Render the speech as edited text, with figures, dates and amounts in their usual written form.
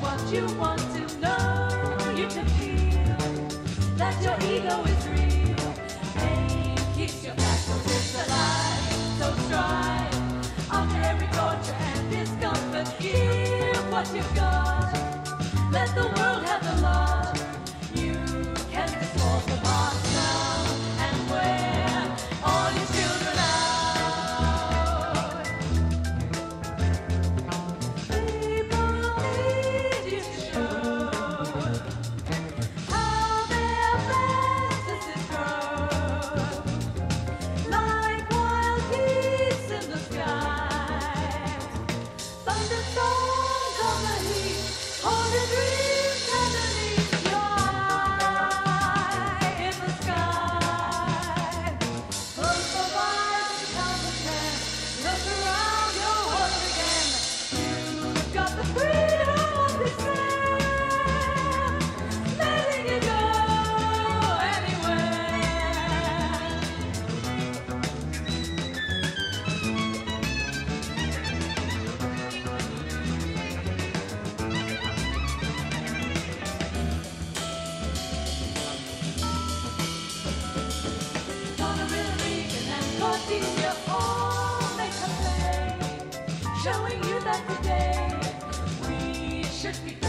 what you want to know. You can feel that your ego is real. Pain keeps your faculties alive. So strive after every torture and discomfort. Give what you've got. Let the world have the lot. You can dissolve the box now and wear all your children out. People need you to show how their fantasies grow, like wild geese in the sky. Thunderstorms on the heat, all the dreams suddenly. Showing you that today we should be